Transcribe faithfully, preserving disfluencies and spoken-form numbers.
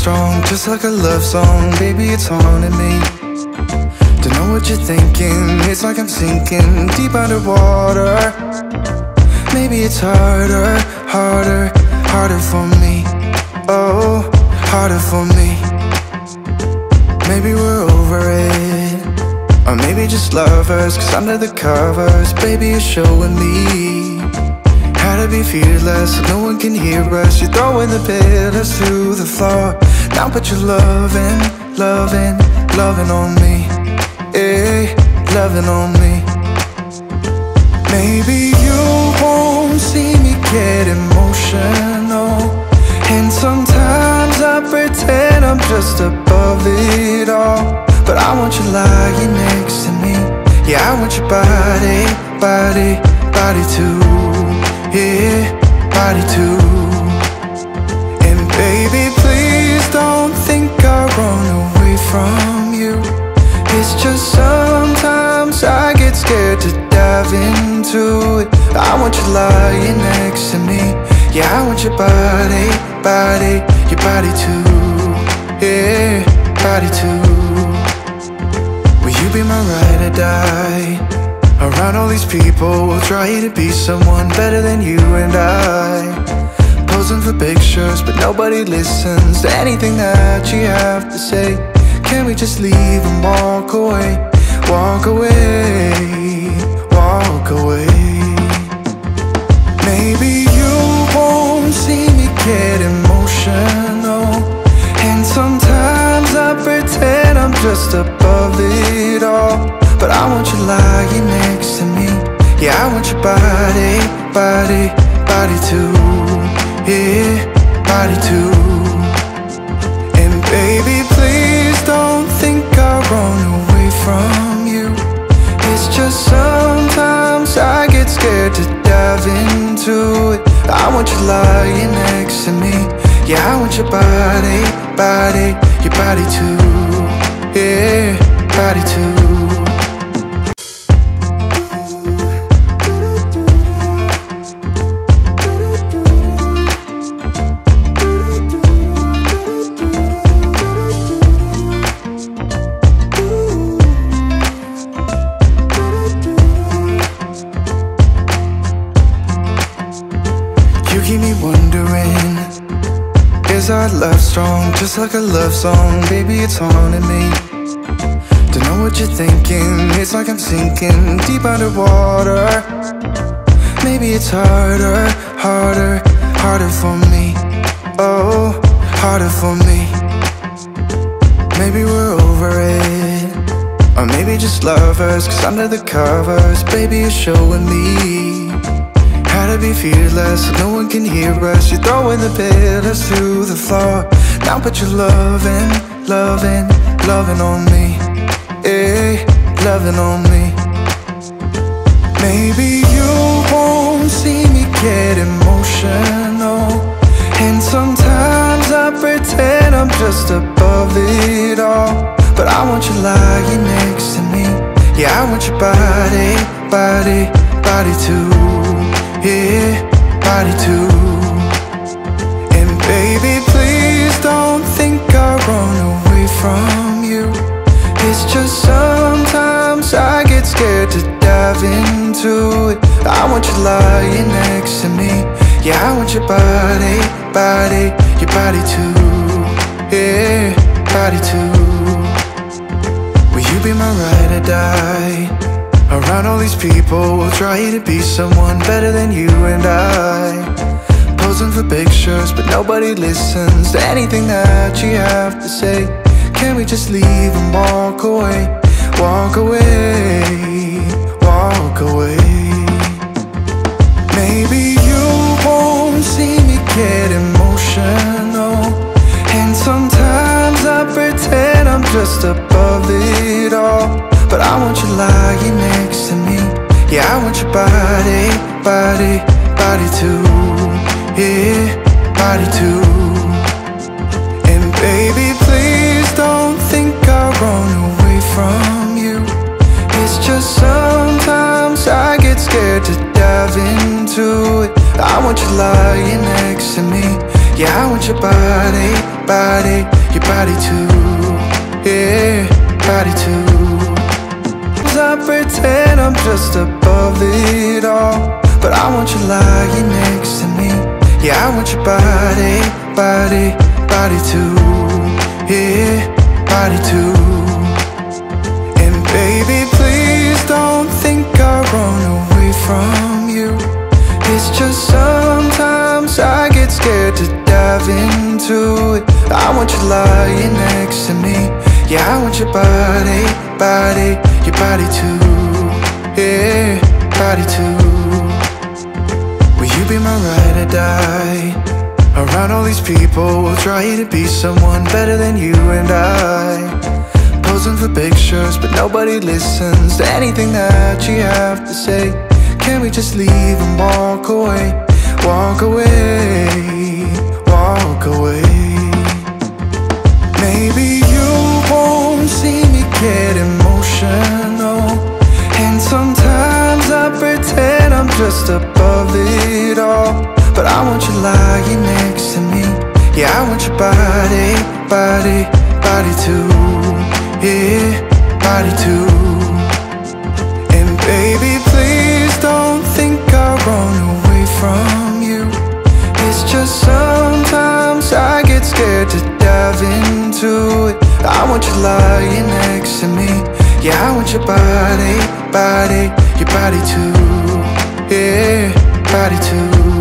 strong, just like a love song. Baby, it's haunting me. Don't know what you're thinking. It's like I'm sinking deep underwater. Maybe it's harder, harder, harder for me. Oh, harder for me. Maybe we're over it, or maybe just lovers, 'cause under the covers, baby, you're showing me how to be fearless, so no one can hear us. You're throwing the pillars through the floor now, but you're loving, loving, loving on me. Eh, loving on me. Maybe you won't see me get emotional, and sometimes I pretend I'm just above it all. But I want you lying next to me. Yeah, I want your body, body, body too. Yeah, body too. And baby, please don't think I run away from you. It's just sometimes I get scared to dive into it. I want you lying next to me. Yeah, I want your body, body, your body too. Yeah, body too. Will you be my ride or die? Around all these people, we'll try to be someone better than you and I. Posing for pictures, but nobody listens to anything that you have to say. Can we just leave and walk away? Walk away, walk away. Maybe you won't see me get emotional, and sometimes I pretend I'm just above it all. But I want you lying next to me. Yeah, I want your body, body, body too. Yeah, body too. And baby, please don't think I run away from you. It's just sometimes I get scared to dive into it. I want you lying next to me. Yeah, I want your body, body, your body too. Yeah, body too. Love strong, just like a love song. Baby, it's haunting me. Don't know what you're thinking. It's like I'm sinking deep underwater. Maybe it's harder, harder, harder for me. Oh, harder for me. Maybe we're over it, or maybe just lovers, 'cause under the covers, baby, you're showing me how to be fearless, so no one can hear us. You're throwing the pillars through the floor now, but you're loving, loving, loving on me. Eh, loving on me. Maybe you won't see me get emotional, and sometimes I pretend I'm just above it all. But I want you lying next to me. Yeah, I want your body, body, body too. Yeah, body too. And baby, please don't think I run away from you. It's just sometimes I get scared to dive into it. I want you lying next to me. Yeah, I want your body, body, your body too. Yeah, body too. Will you be my ride or die? Around all these people, we'll try to be someone better than you and I. Posing for pictures, but nobody listens to anything that you have to say. Can we just leave and walk away? Walk away, walk away. Maybe you won't see me get emotional, and sometimes I pretend I'm just above it all. But I want you lying next to me. Yeah, I want your body, body, body too. Yeah, body too. And baby, please don't think I run away from you. It's just sometimes I get scared to dive into it. I want you lying next to me. Yeah, I want your body, body, your body too. Yeah, body too. 'Cause I pretend I'm just above it all, but I want you lying next to me. Yeah, I want your body, body, body too. Yeah, body too. And baby, please don't think I run away from you. It's just sometimes I get scared to dive into it. I want you lying next to me. Yeah, I want your body, body, your body too. Yeah, body too. Will you be my ride or die? Around all these people, we'll try to be someone better than you and I. Posing for pictures, but nobody listens to anything that you have to say. Can we just leave and walk away? Walk away, walk away. Maybe you won't see me get emotional, and sometimes I pretend I'm just above it all, but I want you lying next to me. Yeah, I want your body, body, body too. Yeah, body too. And baby, please don't think I run away from you. It's just sometimes I get scared to dive into it. I want you lying next to me. Yeah, I want your body, body, your body too. Yeah, body too.